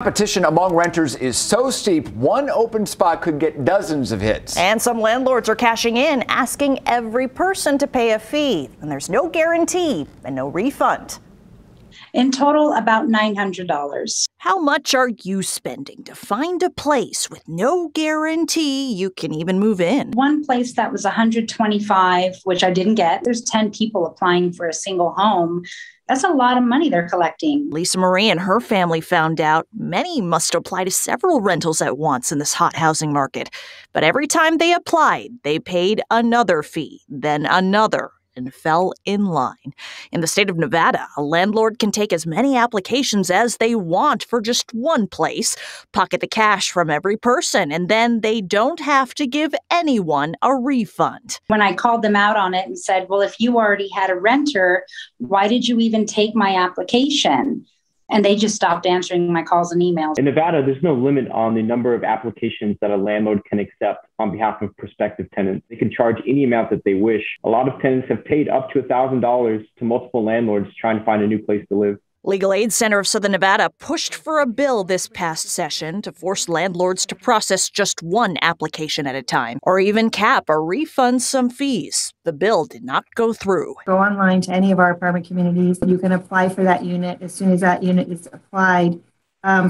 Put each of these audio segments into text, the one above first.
Competition among renters is so steep, one open spot could get dozens of hits. And some landlords are cashing in, asking every person to pay a fee. And there's no guarantee and no refund. In total, about $900. How much are you spending to find a place with no guarantee you can even move in? One place that was $125, which I didn't get. There's 10 people applying for a single home. That's a lot of money they're collecting. Lisa Marie and her family found out many must apply to several rentals at once in this hot housing market. But every time they applied, they paid another fee, then another, and fell in line. In the state of Nevada, a landlord can take as many applications as they want for just one place, pocket the cash from every person, and then they don't have to give anyone a refund. When I called them out on it and said, well, if you already had a renter, why did you even take my application? And they just stopped answering my calls and emails. In Nevada, there's no limit on the number of applications that a landlord can accept on behalf of prospective tenants. They can charge any amount that they wish. A lot of tenants have paid up to $1,000 to multiple landlords trying to find a new place to live. Legal Aid Center of Southern Nevada pushed for a bill this past session to force landlords to process just one application at a time, or even cap or refund some fees. The bill did not go through. Go online to any of our apartment communities. You can apply for that unit. As soon as that unit is applied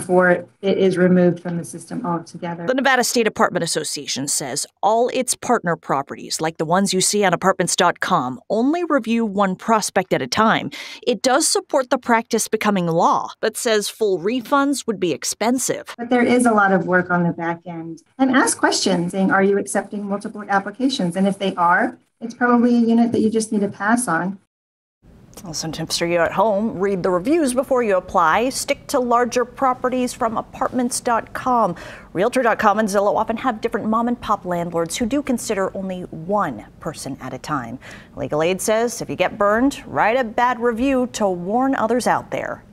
for it, it is removed from the system altogether. The Nevada State Apartment Association says all its partner properties, like the ones you see on Apartments.com, only review one prospect at a time. It does support the practice becoming law, but says full refunds would be expensive. But there is a lot of work on the back end. And ask questions, saying, are you accepting multiple applications? And if they are, it's probably a unit that you just need to pass on. Some tips for you at home. Read the reviews before you apply. Stick to larger properties from Apartments.com. Realtor.com and Zillow often have different mom-and-pop landlords who do consider only one person at a time. Legal Aid says if you get burned, write a bad review to warn others out there.